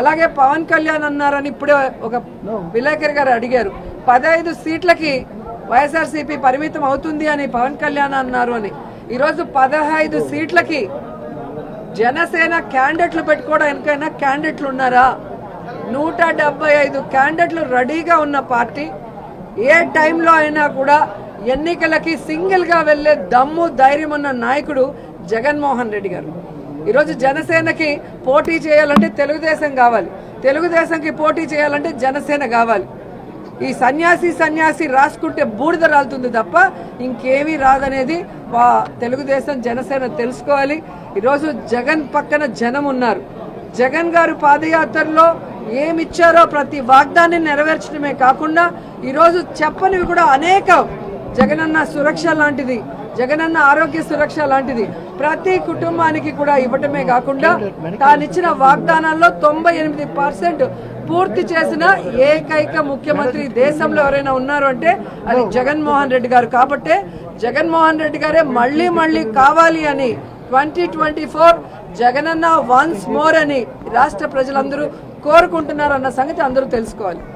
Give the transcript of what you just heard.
అలాగే పవన్ కళ్యాణ్ అన్నారని ఇప్పుడే ఒక విలేకరి గారు అడిగారు 15 సీట్లకి వైఎస్ఆర్సీపీ పరిమితం అవుతుంది అని పవన్ కళ్యాణ్ అన్నారు అని ఈ రోజు 15 సీట్లకి జనసేన క్యాండిడేట్లు పెట్టుకోవడానికైనా క్యాండిడేట్లు ఉన్నారా 175 క్యాండిడేట్లు రెడీగా ఉన్న పార్టీ ఏ టైంలో అయినా కూడా ఎన్నికలకి సింగిల్ గా వెళ్ళే దమ్ము ధైర్యం ఉన్న నాయకుడు జగన్ మోహన్ రెడ్డి గారు ఈ రోజు జనసేనకి పోటీ చేయాలంటే తెలుగుదేశం కావాలి తెలుగుదేశంకి పోటీ చేయాలంటే జనసేన కావాలి ఈ సన్యాసి రాసుకుంటే బూడిద రాలుతుంది తప్ప ఇంకేమీ రాదనేది తెలుగుదేశం జనసేన తెలుసుకోవాలి ఈ రోజు జగన్ పక్కన జనం ఉన్నారు జగన్ గారు పాదయాత్రలో ఏమిచ్చారో ప్రతి వాగ్దాన్ని నెరవేర్చడమే కాకుండా ఈ రోజు చెప్పనివి కూడా అనేక జగనన్న సురక్ష లాంటిది జగనన్న ఆరోగ్య సురక్ష లాంటిది ప్రతి కుటుంబానికి కూడా ఇవ్వటమే కాకుండా తానిచ్చిన వాగ్దానాల్లో 98% పూర్తి చేసిన ఏకైక ముఖ్యమంత్రి దేశంలో ఎవరైనా ఉన్నారు అంటే అది జగన్మోహన్ రెడ్డి గారు కాబట్టి జగన్మోహన్ రెడ్డి గారే మళ్ళీ కావాలి అని 2024 జగనన్న వన్స్ మోర్ అని రాష్ట్ర ప్రజలందరూ కోరుకుంటున్నారన్న సంగతి అందరూ తెలుసుకోవాలి।